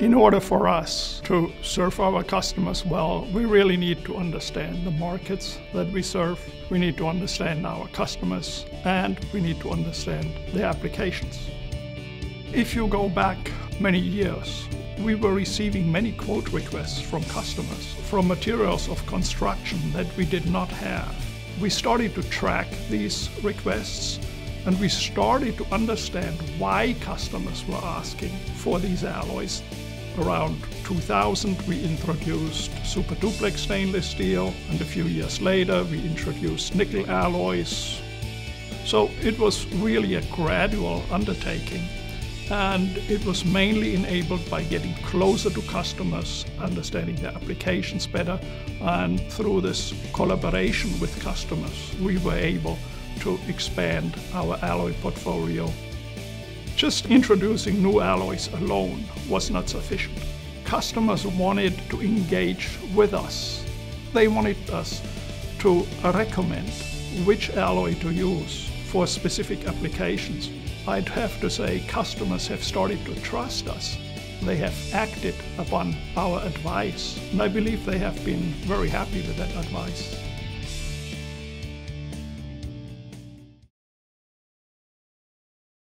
In order for us to serve our customers well, we really need to understand the markets that we serve. We need to understand our customers, and we need to understand their applications. If you go back many years, we were receiving many quote requests from customers from materials of construction that we did not have. We started to track these requests, and we started to understand why customers were asking for these alloys. Around 2000, we introduced super duplex stainless steel, and a few years later, we introduced nickel alloys. So it was really a gradual undertaking, and it was mainly enabled by getting closer to customers, understanding their applications better, and through this collaboration with customers, we were able to expand our alloy portfolio. Just introducing new alloys alone was not sufficient. Customers wanted to engage with us. They wanted us to recommend which alloy to use for specific applications. I'd have to say customers have started to trust us. They have acted upon our advice, and I believe they have been very happy with that advice.